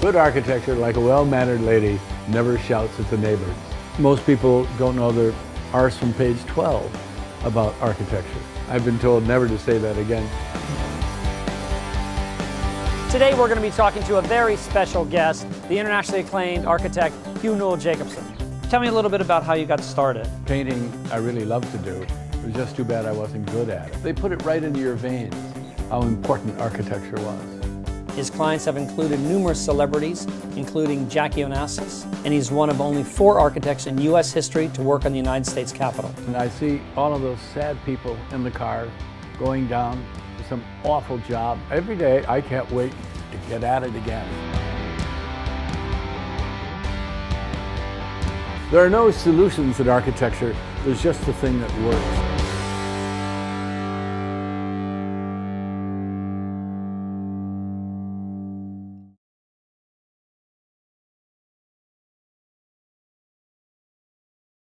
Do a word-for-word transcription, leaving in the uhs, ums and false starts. Good architecture, like a well-mannered lady, never shouts at the neighbors. Most people don't know their arse from page twelve about architecture. I've been told never to say that again. Today we're going to be talking to a very special guest, the internationally acclaimed architect Hugh Newell Jacobson. Tell me a little bit about how you got started. Painting I really love to do. It was just too bad I wasn't good at it. They put it right into your veins, how important architecture was. His clients have included numerous celebrities, including Jackie Onassis, and he's one of only four architects in U S history to work on the United States Capitol. And I see all of those sad people in the car going down to some awful job. Every day I can't wait to get at it again. There are no solutions in architecture, there's just the thing that works.